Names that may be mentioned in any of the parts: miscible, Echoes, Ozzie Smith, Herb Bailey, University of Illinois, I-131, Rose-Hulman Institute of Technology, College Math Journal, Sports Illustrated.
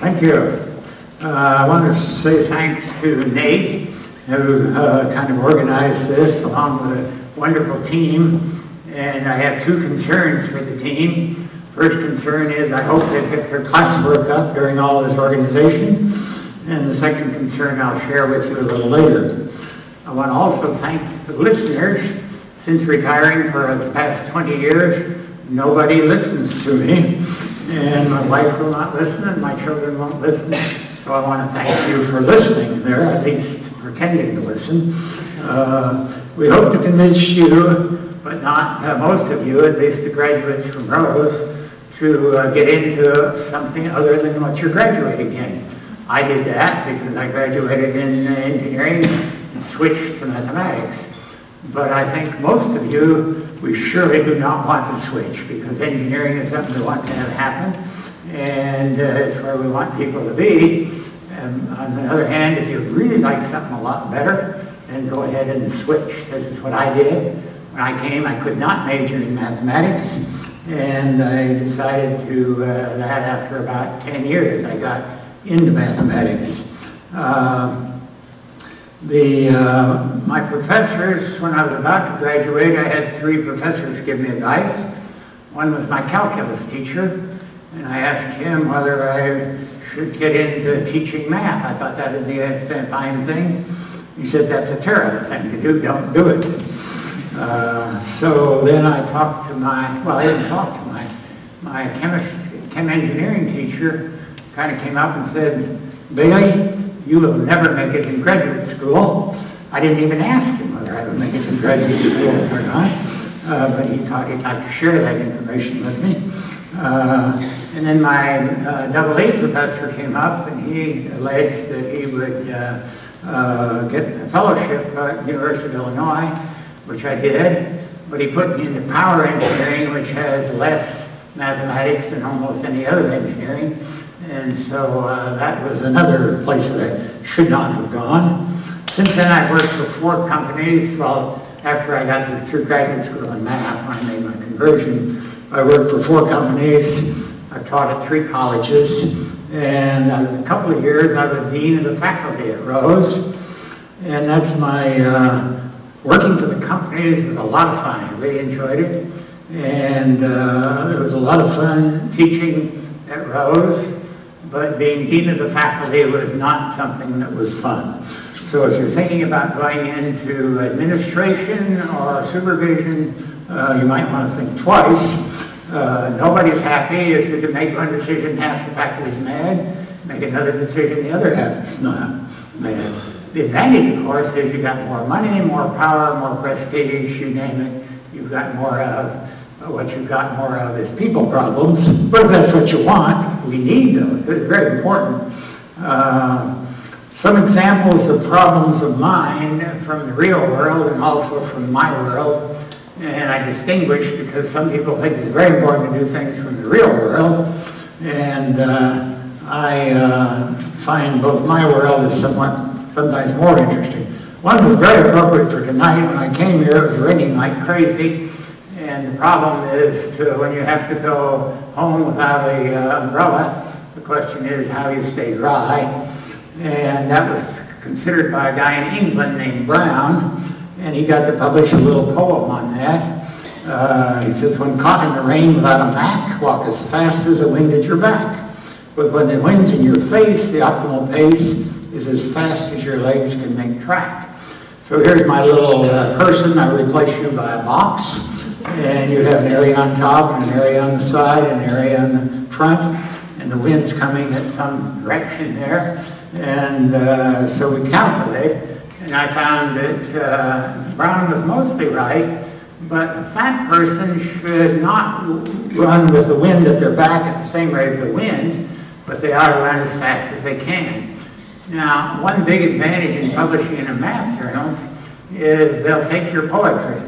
Thank you. I want to say thanks to Nate, who kind of organized this along with a wonderful team. And I have two concerns for the team. First concern is I hope they picked their classwork up during all this organization. And the second concern I'll share with you a little later. I want to also thank the listeners. Since retiring for the past 20 years, nobody listens to me. And my wife will not listen, and my children won't listen. So I want to thank you for listening there, at least pretending to listen. We hope to convince you, but not most of you, at least the graduates from Rose, to get into something other than what you're graduating in. I did that because I graduated in engineering and switched to mathematics. But I think most of you, we surely do not want to switch, because engineering is something we want to have happen, and it's where we want people to be. And on the other hand, if you really like something a lot better, then go ahead and switch. This is what I did. When I came, I could not major in mathematics, and I decided to that after about 10 years, I got into mathematics. My professors, when I was about to graduate, I had three professors give me advice. One was my calculus teacher, and I asked him whether I should get into teaching math. I thought that would be a fine thing. He said, that's a terrible thing to do, don't do it. So then I talked to my chem engineering teacher, kind of came up and said, Bailey, you will never make it in graduate school. I didn't even ask him whether I would make it in graduate school or not, but he thought he'd like to share that information with me. And then my AA professor came up, and he alleged that he would get a fellowship at the University of Illinois, which I did, but he put me into power engineering, which has less mathematics than almost any other engineering. And so that was another place that I should not have gone. Since then, I've worked for four companies. Well, after I got through graduate school in math, when I made my conversion, I worked for four companies. I've taught at three colleges. And a couple of years, I was dean of the faculty at Rose. And that's my working for the companies was a lot of fun. I really enjoyed it. And it was a lot of fun teaching at Rose. But being dean of the faculty was not something that was fun. So if you're thinking about going into administration or supervision, you might want to think twice. Nobody's happy. If you can make one decision, half the faculty's mad. Make another decision, the other half is not mad. The advantage, of course, is you've got more money, more power, more prestige, you name it. You've got more of. What you've got more of is people problems, but if that's what you want, we need those. It's very important. Some examples of problems of mine from the real world and also from my world, and I distinguish because some people think it's very important to do things from the real world, and I find both my world is sometimes more interesting. One was very appropriate for tonight. When I came here, it was raining like crazy. And the problem is when you have to go home without an umbrella, the question is how you stay dry. And that was considered by a guy in England named Brown, and he got to publish a little poem on that. He says, when caught in the rain without a mac, walk as fast as the wind at your back. But when the wind's in your face, the optimal pace is as fast as your legs can make track. So here's my little person. I replace you by a box. And you have an area on top, and an area on the side, and an area on the front, and the wind's coming in some direction there. And so we calculate, and I found that Brown was mostly right, but a fat person should not run with the wind at their back at the same rate as the wind, but they ought to run as fast as they can. Now, one big advantage in publishing in a math journal is they'll take your poetry.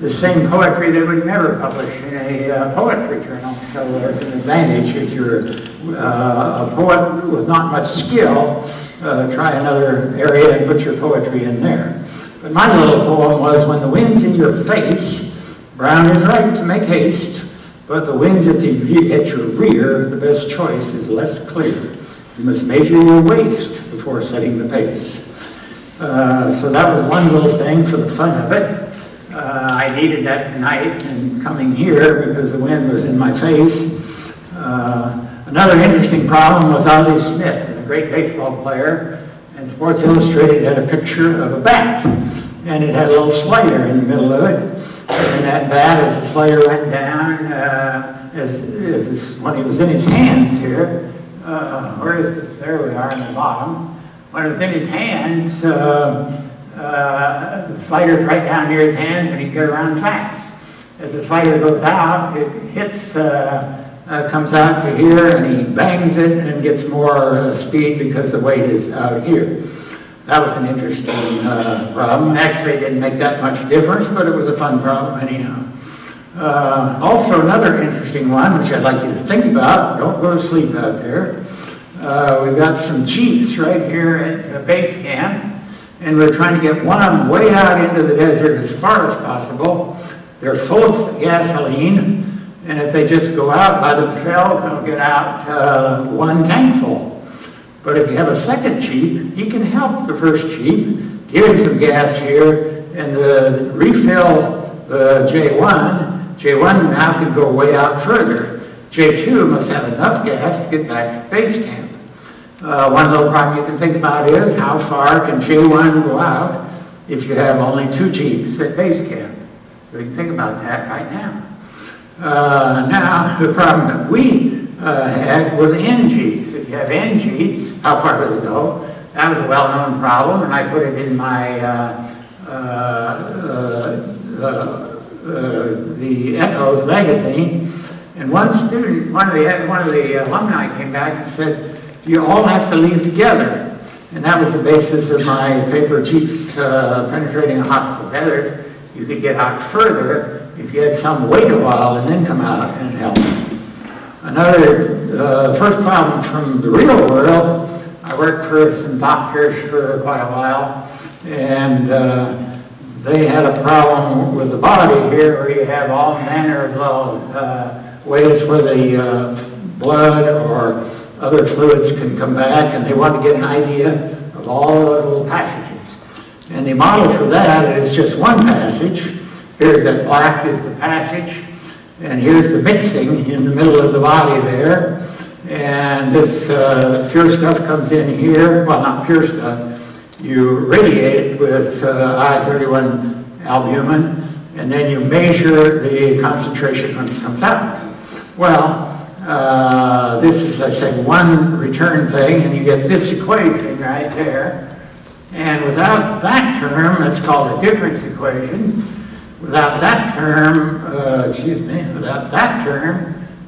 The same poetry they would never publish in a poetry journal, so there's an advantage. If you're a poet with not much skill, try another area and put your poetry in there. But my little poem was, when the wind's in your face, Brown is right to make haste, but the wind's at your rear, the best choice is less clear. You must measure your waist before setting the pace. So that was one little thing for the fun of it. I needed that tonight and coming here because the wind was in my face. Another interesting problem was Ozzie Smith, who was a great baseball player, and Sports Illustrated had a picture of a bat, and it had a little slider in the middle of it. And that bat, as the slider went down, when he was in his hands here, where is this? There we are in the bottom. When it was in his hands, the slider's right down near his hands, and he'd go around fast. As the slider goes out, it hits, comes out to here, and he bangs it and gets more speed because the weight is out here. That was an interesting problem. Actually, it didn't make that much difference, but it was a fun problem anyhow. Also, another interesting one, which I'd like you to think about. Don't go to sleep out there. We've got some Chiefs right here at base camp, and we're trying to get one of them way out into the desert as far as possible. They're full of gasoline, and if they just go out by themselves, they'll get out one tank full. But if you have a second Jeep, he can help the first Jeep, give him some gas here, and refill the J1. J1 now can go way out further. J2 must have enough gas to get back to base camp. One little problem you can think about is how far can J1 go out if you have only two Jeeps at base camp? So you can think about that right now. Now, the problem that we had was NG. You have NGs, how far do they go? That was a well-known problem, and I put it in my the Echoes magazine. And one student, one of the alumni came back and said, "You all have to leave together," and that was the basis of my paper, Chiefs Penetrating a Hostile Desert. You could get out further if you had some wait a while and then come out and help. Another first problem from the real world, I worked for some doctors for quite a while, and they had a problem with the body here where you have all manner of little ways where the blood or other fluids can come back, and they wanted to get an idea of all those little passages. And the model for that is just one passage. Here's that black is the passage. And here's the mixing in the middle of the body there. And this pure stuff comes in here. Well, not pure stuff. You radiate it with I-131 albumin, and then you measure the concentration when it comes out. Well, this is, I say, one return thing, and you get this equation right there. And without that term, that's called a difference equation. Without that term,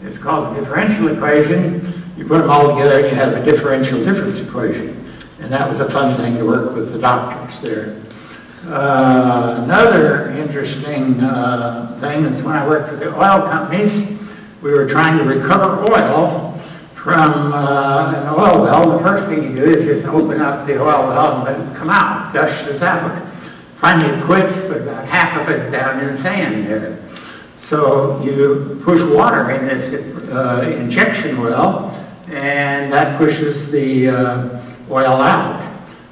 it's called a differential equation. You put them all together and you have a differential difference equation. And that was a fun thing to work with the doctors there. Another interesting thing is when I worked for the oil companies, we were trying to recover oil from an oil well. The first thing you do is just open up the oil well and let it come out, gush this out. Finally it quits, but about half of it's down in the sand there. So you push water in this injection well, and that pushes the oil out.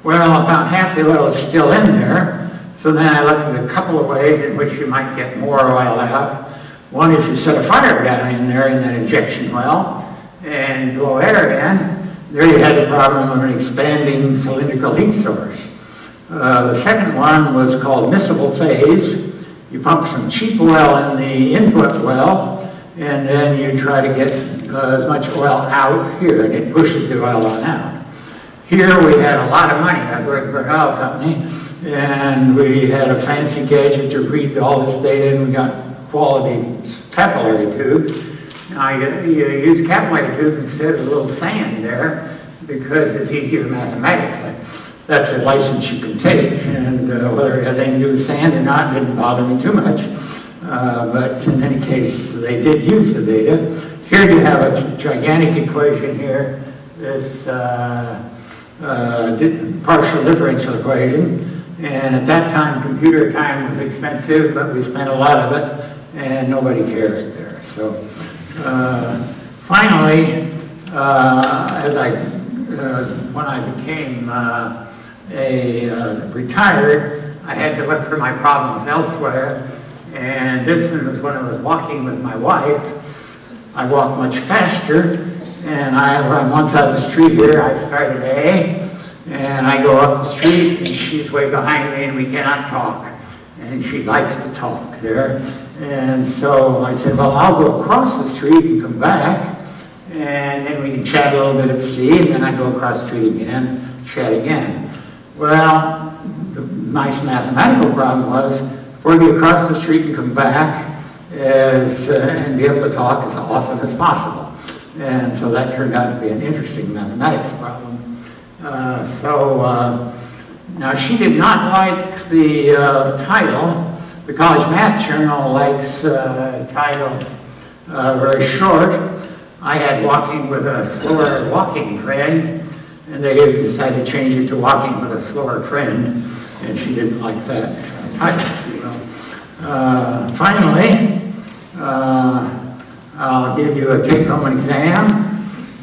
Well, about half the oil is still in there, so then I looked at a couple of ways in which you might get more oil out. One is you set a fire down in there in that injection well and blow air in. There you had the problem of an expanding cylindrical heat source. The second one was called miscible phase. You pump some cheap oil in the input well, and then you try to get as much oil out here, and it pushes the oil on out. Here we had a lot of money. I worked for an oil company, and we had a fancy gadget to read all this data, and we got quality capillary tubes. Now you use capillary tubes instead of a little sand there because it's easier mathematically. That's a license you can take, and whether it has anything to do with sand or not didn't bother me too much. But in any case, they did use the data. Here you have a gigantic equation here, this partial differential equation. And at that time, computer time was expensive, but we spent a lot of it, and nobody cared there. So finally, as I when I became retired, I had to look for my problems elsewhere. And this one was when I was walking with my wife. I walked much faster. And once out of the street here, I started A. And I go up the street, and she's way behind me, and we cannot talk. And she likes to talk there. And so I said, well, I'll go across the street and come back. And then we can chat a little bit at C. And then I go across the street again, chat again. Well, the nice mathematical problem was, where do you cross the street and come back and be able to talk as often as possible? And so that turned out to be an interesting mathematics problem. Now she did not like the title. The College Math Journal likes titles very short. I had Walking with a Slower Walking Trend, and they decided to change it to Walking with a Slower Trend, and she didn't like that title. You know. Finally, I'll give you a take-home exam.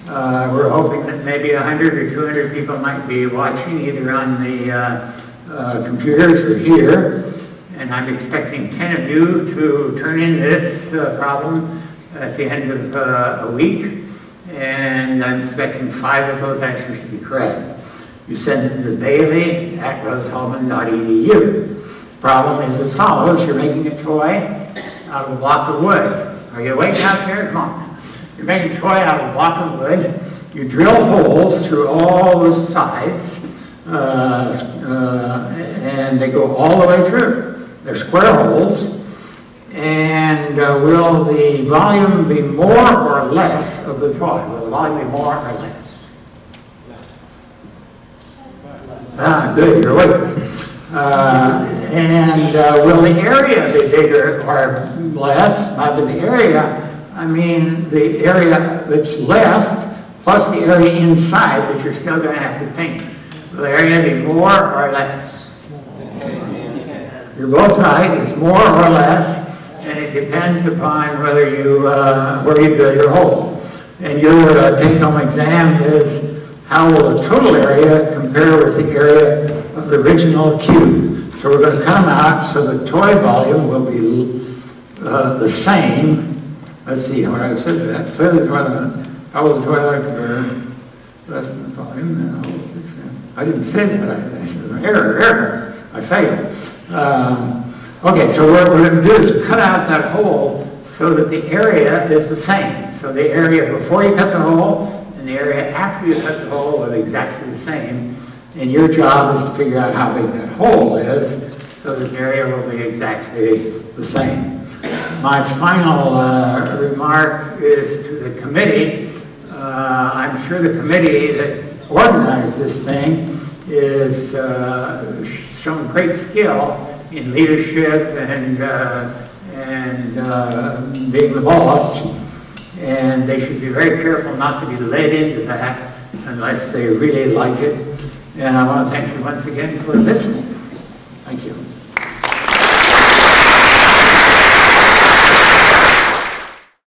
We're hoping that maybe 100 or 200 people might be watching, either on the computers or here. And I'm expecting 10 of you to turn in this problem at the end of a week. And I'm expecting 5 of those answers to be correct. You send it to bailey@rosehulman.edu. The problem is as follows. You're making a toy out of a block of wood. Are you awake out there? Come on. You're making a toy out of a block of wood. You drill holes through all the sides, and they go all the way through. They're square holes. And will the volume be more or less of the toy? Will the volume be more or less? Ah, good, you're awake. Will the area be bigger or less? By the area, I mean the area that's left plus the area inside that you're still going to have to paint. Will the area be more or less? You're both right. It's more or less, and it depends upon whether you where you drill your hole. And your take-home exam is how will the total area compare with the area of the original cube. So we're going to come out, so the toy volume will be the same. Let's see how I said that. So the toy, how will the toy volume compare less than the volume? I didn't say that. I said error. I failed. Okay, so what we're going to do is cut out that hole so that the area is the same. So the area before you cut the hole and the area after you cut the hole are exactly the same. And your job is to figure out how big that hole is, so the area will be exactly the same. My final remark is to the committee. I'm sure the committee that organized this thing is shown great skill in leadership and being the boss. And they should be very careful not to be led into that unless they really like it. And I want to thank you once again for listening. Thank you.